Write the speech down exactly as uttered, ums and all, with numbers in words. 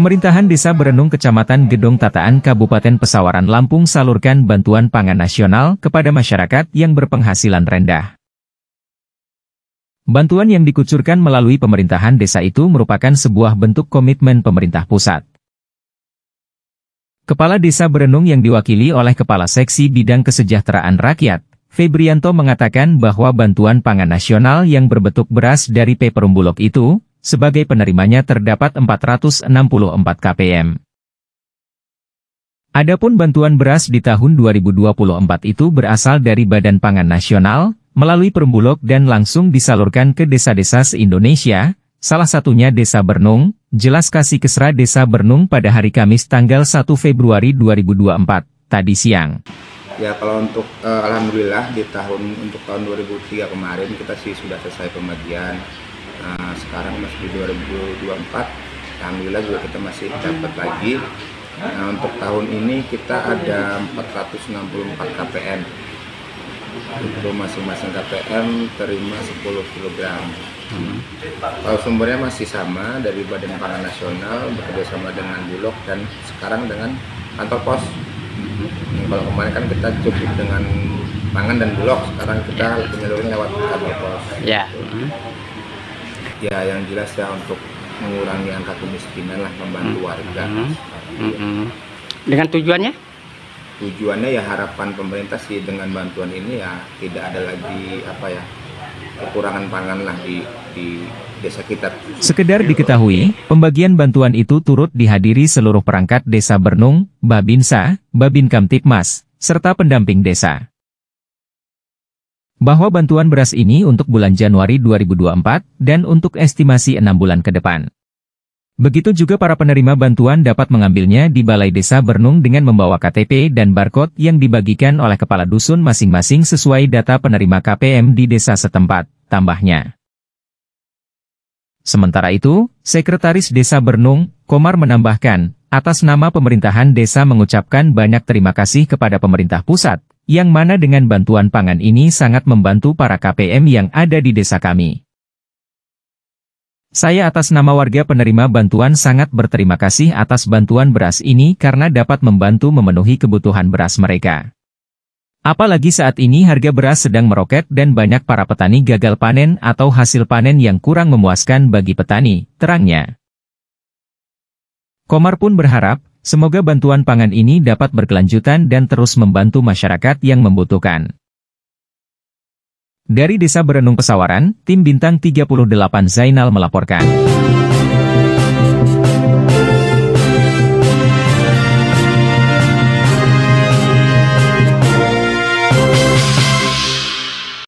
Pemerintahan Desa Berenung Kecamatan Gedong Tataan Kabupaten Pesawaran Lampung salurkan bantuan pangan nasional kepada masyarakat yang berpenghasilan rendah. Bantuan yang dikucurkan melalui pemerintahan desa itu merupakan sebuah bentuk komitmen pemerintah pusat. Kepala Desa Berenung yang diwakili oleh Kepala Seksi Bidang Kesejahteraan Rakyat, Febrianto mengatakan bahwa bantuan pangan nasional yang berbentuk beras dari Perum Bulog itu, sebagai penerimanya terdapat empat ratus enam puluh empat K P M. Adapun bantuan beras di tahun dua ribu dua puluh empat itu berasal dari Badan Pangan Nasional, melalui Perum Bulog dan langsung disalurkan ke desa-desa se-Indonesia, salah satunya Desa Bernung, jelas Kasih Kesra Desa Bernung pada hari Kamis tanggal satu Februari dua ribu dua puluh empat, tadi siang. Ya, kalau untuk eh, Alhamdulillah di tahun untuk tahun dua ribu tiga kemarin kita sih sudah selesai pembagian. Nah, sekarang masih di dua ribu dua puluh empat, alhamdulillah juga kita masih dapat lagi. Nah, untuk tahun ini kita ada empat ratus enam puluh empat K P M. Untuk masing-masing K P M terima sepuluh kilogram. Hmm. Kalau sumbernya masih sama dari Badan Pangan Nasional bekerjasama dengan Bulog dan sekarang dengan kantor pos. Hmm. Kalau kemarin kan kita cukup dengan pangan dan Bulog, sekarang kita menyalurkan lewat kantor pos. Ya. Yeah. Ya, yang jelas ya untuk mengurangi angka kemiskinan lah, membantu warga. Mm-hmm. Mm-hmm. Dengan tujuannya? Tujuannya ya harapan pemerintah sih dengan bantuan ini ya tidak ada lagi apa ya kekurangan pangan lah di, di desa kita. Sekedar diketahui, pembagian bantuan itu turut dihadiri seluruh perangkat Desa Bernung, Babinsa, Babinkamtipmas, serta pendamping desa. Bahwa bantuan beras ini untuk bulan Januari dua ribu dua puluh empat dan untuk estimasi enam bulan ke depan. Begitu juga para penerima bantuan dapat mengambilnya di Balai Desa Bernung dengan membawa K T P dan barcode yang dibagikan oleh kepala dusun masing-masing sesuai data penerima K P M di desa setempat, tambahnya. Sementara itu, Sekretaris Desa Bernung, Komar menambahkan, atas nama pemerintahan desa mengucapkan banyak terima kasih kepada pemerintah pusat, yang mana dengan bantuan pangan ini sangat membantu para K P M yang ada di desa kami. Saya atas nama warga penerima bantuan sangat berterima kasih atas bantuan beras ini karena dapat membantu memenuhi kebutuhan beras mereka. Apalagi saat ini harga beras sedang meroket dan banyak para petani gagal panen atau hasil panen yang kurang memuaskan bagi petani, terangnya. Komar pun berharap, semoga bantuan pangan ini dapat berkelanjutan dan terus membantu masyarakat yang membutuhkan. Dari Desa Berenung Pesawaran, Tim Bintang tiga puluh delapan Zainal melaporkan.